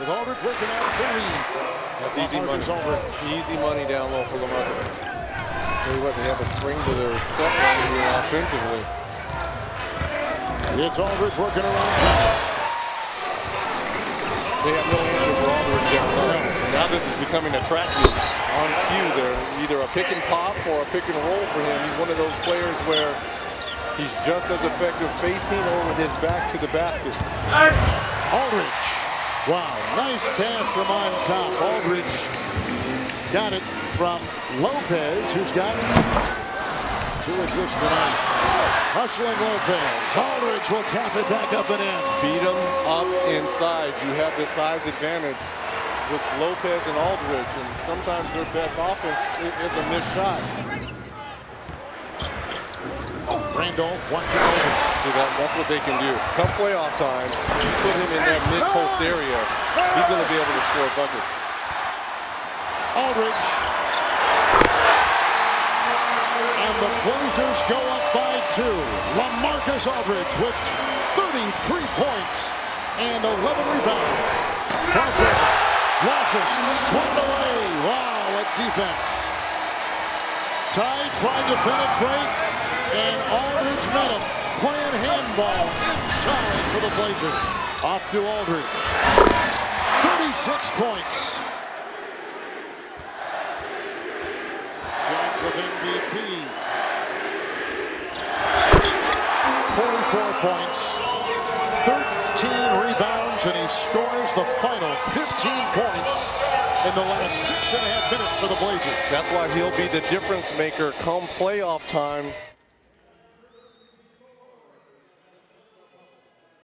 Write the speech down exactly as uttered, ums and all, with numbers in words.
with Aldridge working out three. That's easy money. Aldridge. Easy money down low for LaMarcus. Tell you what, they have a spring to their steps offensively. It's Aldridge working around Ty. They have no answer for Aldridge down low. Now this is becoming attractive on cue there. Either a pick and pop or a pick and roll for him. He's one of those players where he's just as effective facing or with his back to the basket. Aldridge. Wow, nice pass from on top. Aldridge got it from Lopez, who's got two assists tonight. Hustling Lopez. Aldridge will tap it back up and in. Beat him up inside. You have the size advantage with Lopez and Aldridge, and sometimes their best offense is a missed shot. Randolph watching over. See, that, that's what they can do. Come playoff time, you put him in that mid-post area, he's going to be able to score buckets. Aldridge. And the Blazers go up by two. LaMarcus Aldridge with thirty-three points and eleven rebounds. Crosser. Lawson swung away. Wow, what defense. Ty tried to penetrate, and Aldridge met him. Playing handball inside for the Blazers. Off to Aldridge. thirty-six points. With M V P. forty-four points, thirteen rebounds, and he scores the final fifteen points in the last six and a half minutes for the Blazers. That's why he'll be the difference maker come playoff time.